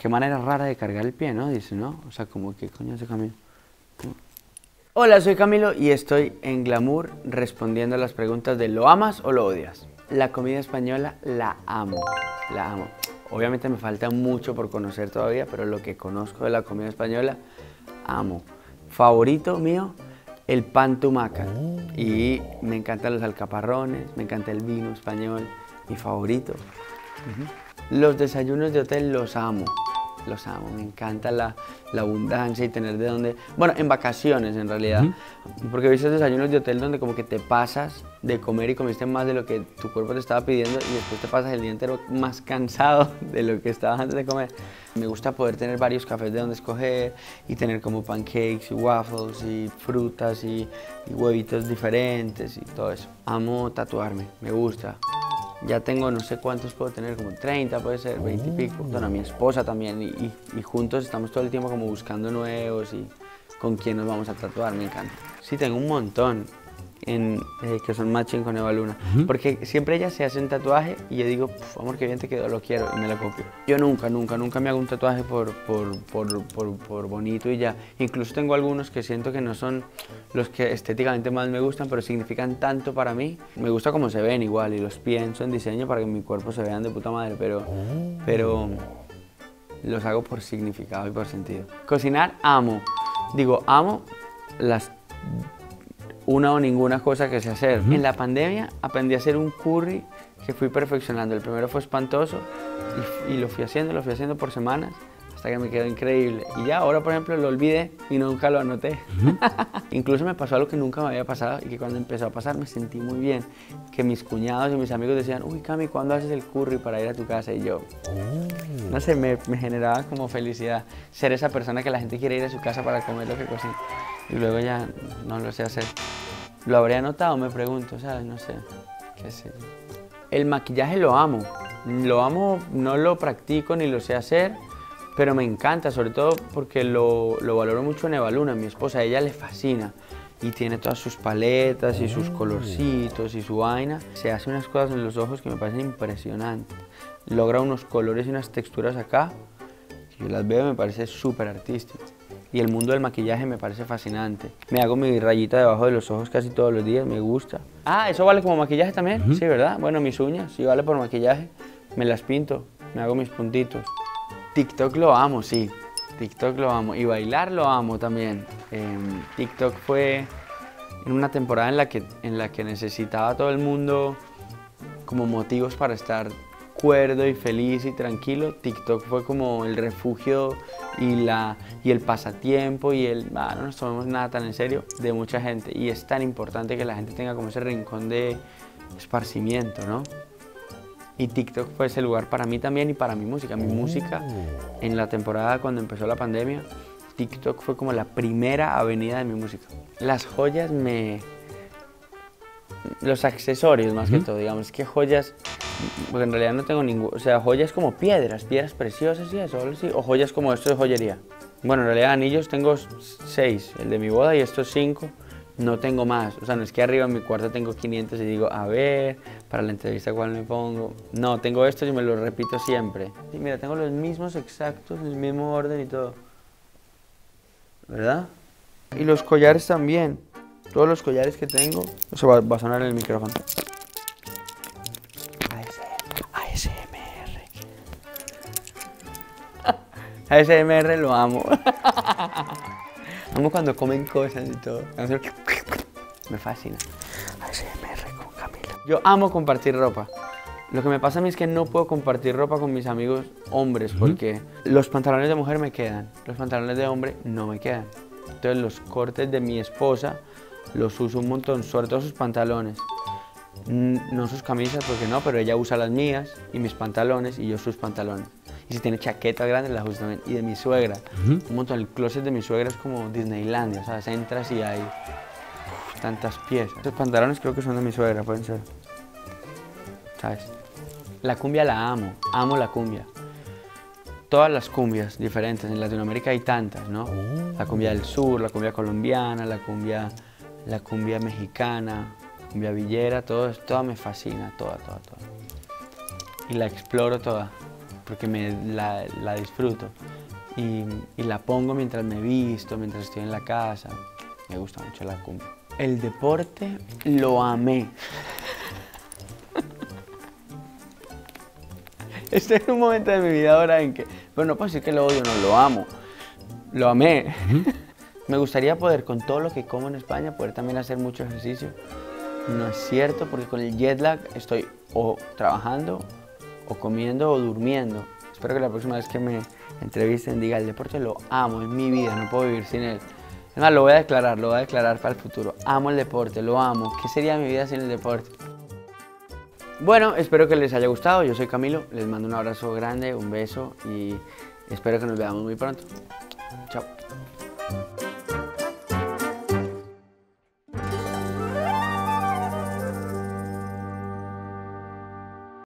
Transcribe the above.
Qué manera rara de cargar el pie, ¿no? Dice, ¿no? O sea, como que coño ese Camilo. Hola, soy Camilo y estoy en Glamour respondiendo a las preguntas de ¿lo amas o lo odias? La comida española la amo, la amo. Obviamente me falta mucho por conocer todavía, pero lo que conozco de la comida española, amo. Favorito mío, el pan tumaca. Y me encantan los alcaparrones, me encanta el vino español, mi favorito. Los desayunos de hotel los amo. Los amo, me encanta la abundancia y tener de dónde... Bueno, en vacaciones en realidad, porque he visto desayunos de hotel donde como que te pasas de comer y comiste más de lo que tu cuerpo te estaba pidiendo y después te pasas el día entero más cansado de lo que estabas antes de comer. Me gusta poder tener varios cafés de donde escoger y tener como pancakes y waffles y frutas y huevitos diferentes y todo eso. Amo tatuarme, me gusta. Ya tengo, no sé cuántos puedo tener, como 30 puede ser, 20 y pico. Bueno, a mi esposa también y juntos estamos todo el tiempo como buscando nuevos y con quién nos vamos a tatuar, me encanta. Sí, tengo un montón que son matching con Eva Luna, porque siempre ella se hace un tatuaje y yo digo, amor, qué bien te quedó, lo quiero y me lo copio. Yo nunca me hago un tatuaje por bonito y ya. Incluso tengo algunos que siento que no son los que estéticamente más me gustan, pero significan tanto para mí. Me gusta cómo se ven igual y los pienso en diseño para que mi cuerpo se vean de puta madre, pero los hago por significado y por sentido. Cocinar, amo. Digo, amo las... una o ninguna cosa que sé hacer. En la pandemia aprendí a hacer un curry que fui perfeccionando. El primero fue espantoso y lo fui haciendo por semanas hasta que me quedó increíble. Y ya ahora, por ejemplo, lo olvidé y nunca lo anoté. Incluso me pasó algo que nunca me había pasado y que cuando empezó a pasar me sentí muy bien. Que mis cuñados y mis amigos decían, uy, Cami, ¿cuándo haces el curry para ir a tu casa? Y yo, no sé, me generaba como felicidad ser esa persona que la gente quiere ir a su casa para comer lo que cocina. Y luego ya no lo sé hacer. ¿Lo habré anotado? Me pregunto, ¿sabes? No sé, qué sé yo. El maquillaje lo amo. Lo amo, no lo practico ni lo sé hacer, pero me encanta, sobre todo porque lo valoro mucho en Eva Luna, mi esposa. A ella le fascina y tiene todas sus paletas y sus colorcitos y su vaina. Se hace unas cosas en los ojos que me parecen impresionantes. Logra unos colores y unas texturas acá, que yo las veo y me parece súper artístico. Y el mundo del maquillaje me parece fascinante. Me hago mi rayita debajo de los ojos casi todos los días, me gusta. Ah, ¿eso vale como maquillaje también? Sí, ¿verdad? Bueno, mis uñas, si vale por maquillaje, me las pinto, me hago mis puntitos. TikTok lo amo, sí, TikTok lo amo. Y bailar lo amo también. TikTok fue en una temporada en la que necesitaba a todo el mundo como motivos para estar cuerdo y feliz y tranquilo. TikTok fue como el refugio y el pasatiempo y no nos tomemos nada tan en serio de mucha gente, y es tan importante que la gente tenga como ese rincón de esparcimiento, ¿no? Y TikTok fue ese lugar para mí también y para mi música. Mi música en la temporada cuando empezó la pandemia, TikTok fue como la primera avenida de mi música. Las joyas los accesorios más que todo, digamos, que joyas... Porque en realidad no tengo ningún... O sea, joyas como piedras preciosas y eso, o joyas como esto de joyería. Bueno, en realidad anillos tengo 6, el de mi boda y estos 5. No tengo más. O sea, no es que arriba en mi cuarto tengo 500 y digo, a ver, para la entrevista cuál me pongo. No, tengo estos y me los repito siempre. Y mira, tengo los mismos exactos, el mismo orden y todo. ¿Verdad? Y los collares también. Todos los collares que tengo... O sea, va a sonar en el micrófono. ASMR lo amo. Amo cuando comen cosas y todo. Me fascina. ASMR con Camilo. Yo amo compartir ropa. Lo que me pasa a mí es que no puedo compartir ropa con mis amigos hombres porque los pantalones de mujer me quedan, los pantalones de hombre no me quedan. Entonces los cortes de mi esposa los uso un montón, sobre todo sus pantalones. No sus camisas porque no, pero ella usa las mías y mis pantalones y yo sus pantalones. Y si tiene chaquetas grandes, las uso también. Y de mi suegra, un montón. El closet de mi suegra es como Disneylandia, ¿sabes? Entras y hay tantas piezas. Estos pantalones creo que son de mi suegra, pueden ser, ¿sabes? La cumbia la amo, amo la cumbia. Todas las cumbias diferentes, en Latinoamérica hay tantas, ¿no? La cumbia del sur, la cumbia colombiana, la cumbia mexicana, cumbia villera, todo, toda me fascina, toda. Y la exploro toda. porque la disfruto y la pongo mientras me visto, mientras estoy en la casa. Me gusta mucho la cumbia. El deporte lo amé. Estoy en un momento de mi vida ahora en que, bueno, no puedo decir que lo odio, no, lo amo. Lo amé. Me gustaría poder, con todo lo que como en España, poder también hacer mucho ejercicio. No es cierto, porque con el jet lag estoy o trabajando, o comiendo, o durmiendo. Espero que la próxima vez que me entrevisten diga, el deporte lo amo, es mi vida, no puedo vivir sin él. Además, lo voy a declarar para el futuro. Amo el deporte, lo amo. ¿Qué sería mi vida sin el deporte? Bueno, espero que les haya gustado. Yo soy Camilo, les mando un abrazo grande, un beso y espero que nos veamos muy pronto. Chao.